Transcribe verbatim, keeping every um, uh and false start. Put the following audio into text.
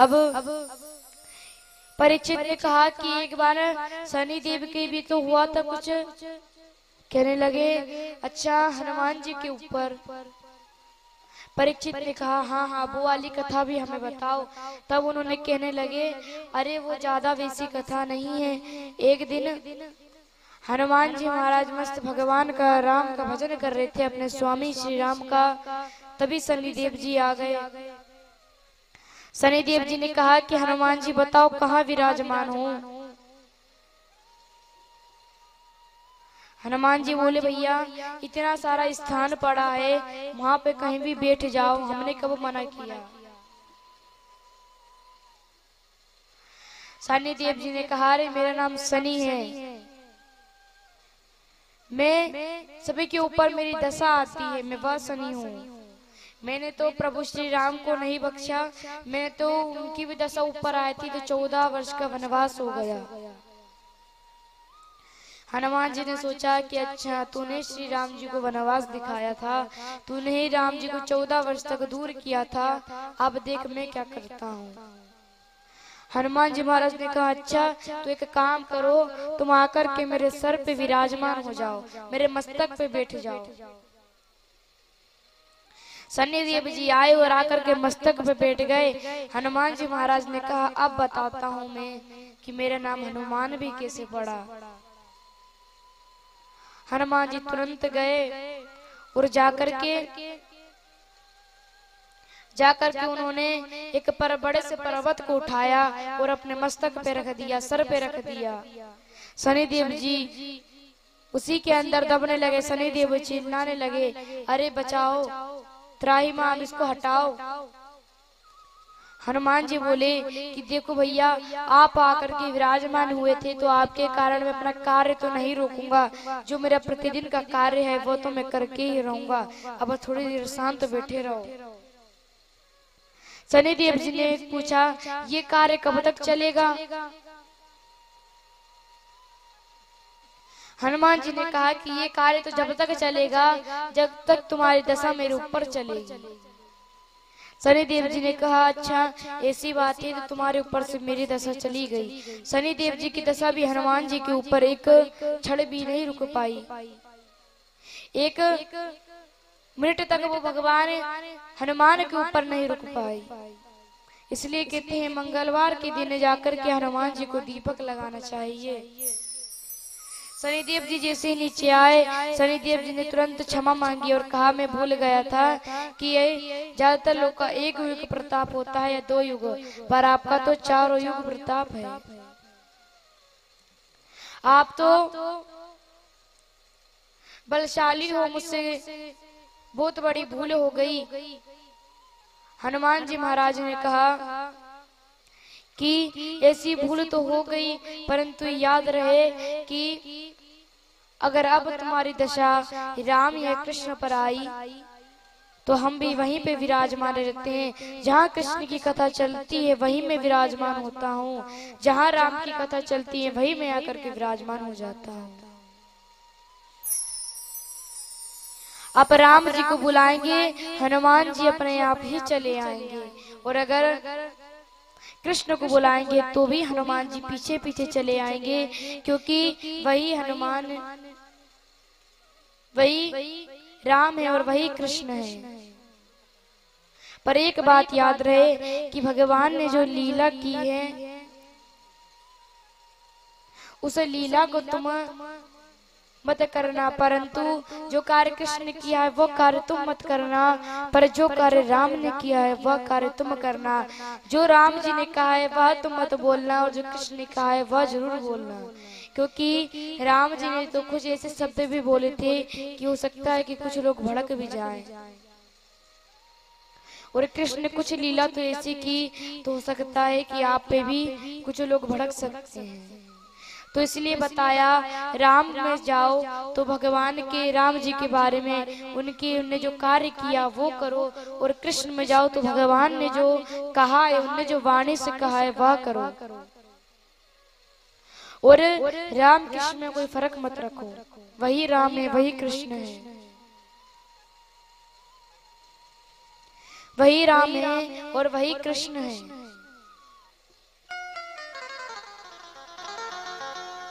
अब परीक्षित ने कहा कि एक बार शनिदेव के भी तो हुआ था कुछ। कहने लगे अच्छा हनुमान जी के ऊपर। परीक्षित ने कहा हाँ हाँ वो वाली कथा भी हमें बताओ। तब उन्होंने कहने लगे अरे वो ज्यादा वैसी कथा नहीं है। एक दिन हनुमान जी महाराज मस्त भगवान का राम का भजन कर रहे थे अपने स्वामी श्री राम का। तभी शनिदेव जी आ गए। शनिदेव जी ने कहा कि हनुमान जी बताओ कहाँ विराजमान हो। हनुमान जी बोले भैया इतना सारा स्थान पड़ा है, वहाँ पे कहीं भी बैठ जाओ, हमने कब मना किया। शनिदेव जी ने कहा अरे मेरा नाम शनि है, मैं सभी के ऊपर मेरी दशा आती है, मैं वह शनि हूँ। मैंने तो प्रभु श्री राम को नहीं बख्शा, मैं तो उनकी भी दशा ऊपर आई थी तो चौदह वर्ष का वनवास हो गया। हनुमान जी ने सोचा कि अच्छा तूने श्री राम जी को वनवास दिखाया था, तूने ही राम जी को चौदह वर्ष तक दूर किया था, अब देख मैं क्या करता हूँ। हनुमान जी महाराज ने कहा अच्छा तो एक काम करो, तुम आकर के मेरे सर पे विराजमान हो जाओ, मेरे मस्तक पे बैठ जाओ। शनिदेव जी आए और आकर के मस्तक पे बैठ गए। हनुमान जी महाराज ने कहा अब बताता हूँ मैं कि मेरा नाम हनुमान भी कैसे पड़ा। हनुमान जी तुरंत गए और जाकर के जाकर के उन्होंने एक पर बड़े से पर्वत को उठाया और अपने मस्तक पे रख दिया, सर पे रख दिया। शनिदेव जी उसी के अंदर दबने लगे। शनिदेव जी चिल्लाने लगे अरे बचाओ, त्राही माम, इसको हटाओ। हनुमान जी बोले कि देखो भैया आप आकर के विराजमान हुए थे तो आपके कारण मैं अपना कार्य तो नहीं रोकूंगा, जो मेरा प्रतिदिन का कार्य है वो तो मैं करके ही रहूंगा। अब थोड़ी देर शांत बैठे रहो। शनिदेव जी ने पूछा ये कार्य कब तक चलेगा। हनुमान जी ने कहा कि ये कार्य तो जब तक चलेगा जब तक तुम्हारी दशा मेरे ऊपर चलेगी। शनिदेव जी ने कहा अच्छा ऐसी बात है, तो तुम्हारे ऊपर से मेरी दशा चली गई। शनिदेव जी की दशा भी हनुमान जी के ऊपर एक क्षण भी नहीं रुक पाई। एक मिनट तक वो भगवान हनुमान के ऊपर नहीं रुक पाई। इसलिए कहते हैं मंगलवार के दिन जाकर के हनुमान जी को दीपक लगाना चाहिए। शनिदेव जी जैसे नीचे आए, शनिदेव जी ने तुरंत क्षमा मांगी और कहा मैं भूल गया था कि ये ज्यादातर लोग का एक युग प्रताप होता है या दो युग, पर आपका तो चारों युग प्रताप है। आप तो बलशाली हो, मुझसे बहुत बड़ी भूल हो गई। हनुमान जी महाराज ने कहा कि ऐसी भूल तो हो गई, परंतु याद रहे कि अगर अब तुम्हारी दशा राम या कृष्ण पर आई तो हम भी वहीं पे विराजमान रहते हैं। जहाँ कृष्ण की कथा चलती है वहीं मैं विराजमान होता हूँ, जहाँ राम की कथा चलती है वहीं मैं आकर के विराजमान हो जाता हूँ। आप राम जी को बुलाएंगे, हनुमान जी अपने आप ही चले आएंगे, और अगर कृष्ण को बुलाएंगे तो भी हनुमान जी पीछे पीछे चले आएंगे, क्योंकि वही हनुमान वही राम है और वही कृष्ण है। पर एक बात याद रहे कि भगवान ने जो लीला की है उस लीला को तुम मत करना, परंतु जो कार्य कृष्ण किया है वो कार्य तुम मत करना, पर जो कार्य राम ने किया है वह कार्य तुम करना। जो राम जी ने कहा है वह तुम मत बोलना, और जो कृष्ण ने कहा है वह जरूर बोलना, क्योंकि राम जी ने तो कुछ ऐसे शब्द भी बोले थे कि हो सकता है कि कुछ लोग भड़क भी जाएं, और कृष्ण कुछ लीला तो ऐसी की तो हो सकता है कि आप पे भी कुछ लोग भड़क सकते हैं। तो इसलिए बताया राम में जाओ तो भगवान के राम जी के बारे में उनके उनने जो कार्य किया वो करो, और कृष्ण में जाओ तो भगवान ने जो कहा है उनने जो वाणी से कहा है वह करो, और राम कृष्ण में कोई फर्क मत रखो, वही राम है वही कृष्ण है, वही राम है और वही कृष्ण है।